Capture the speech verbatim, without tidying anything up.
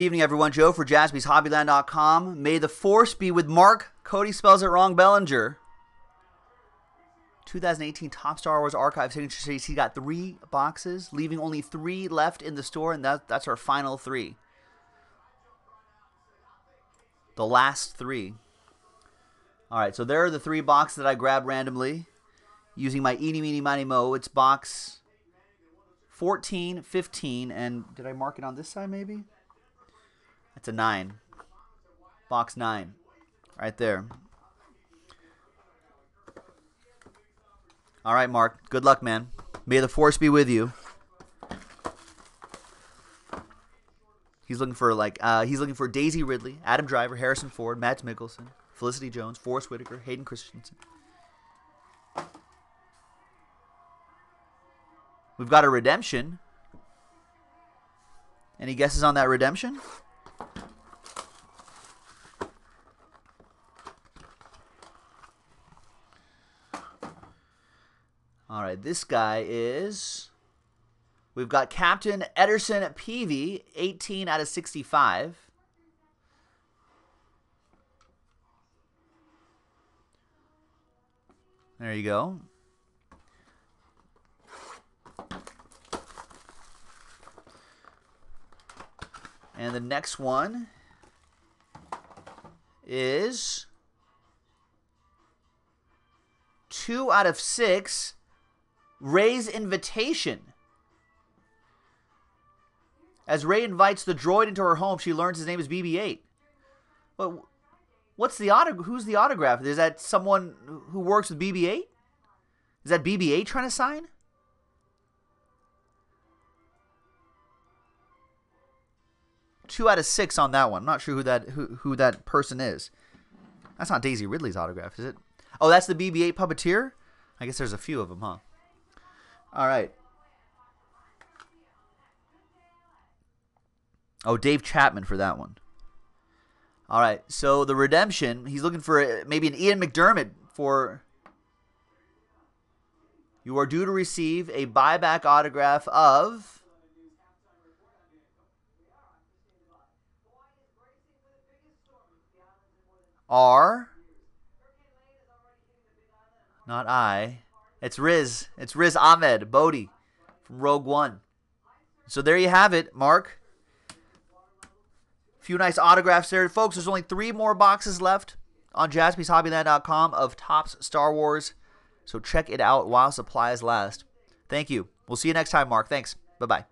Good evening, everyone. Joe for Jazby's Hobbyland dot com. May the force be with Mark. Cody spells it wrong. Bellinger. twenty eighteen Top Star Wars Archive Signature Series. He got three boxes, leaving only three left in the store, and that, that's our final three. The last three. All right, so there are the three boxes that I grabbed randomly using my Eeny, Meeny, Miny, Moe. It's box fourteen, fifteen, and did I mark it on this side maybe? That's a nine. Box nine. Right there. All right, Mark. Good luck, man. May the force be with you. He's looking for like uh, he's looking for Daisy Ridley, Adam Driver, Harrison Ford, Mads Mikkelsen, Felicity Jones, Forrest Whitaker, Hayden Christensen. We've got a redemption. Any guesses on that redemption? All right, this guy is, we've got Captain Ederson Peavy, eighteen out of sixty-five. There you go. And the next one is two out of six. Ray's invitation. As Ray invites the droid into her home, she learns his name is B B eight. But what's the autograph? Who's the autograph? Is that someone who works with B B eight? Is that B B eight trying to sign? Two out of six on that one. I'm not sure who that who who that person is. That's not Daisy Ridley's autograph, is it? Oh, that's the B B eight puppeteer? I guess there's a few of them, huh? All right. Oh, Dave Chapman for that one. All right. So the redemption, he's looking for maybe an Ian McDermott for... You are due to receive a buyback autograph of... R... Not I... It's Riz. It's Riz Ahmed, Bodhi, from Rogue One. So there you have it, Mark. A few nice autographs there. Folks, there's only three more boxes left on Jazby's Hobbyland dot com of Topps Star Wars. So check it out while supplies last. Thank you. We'll see you next time, Mark. Thanks. Bye-bye.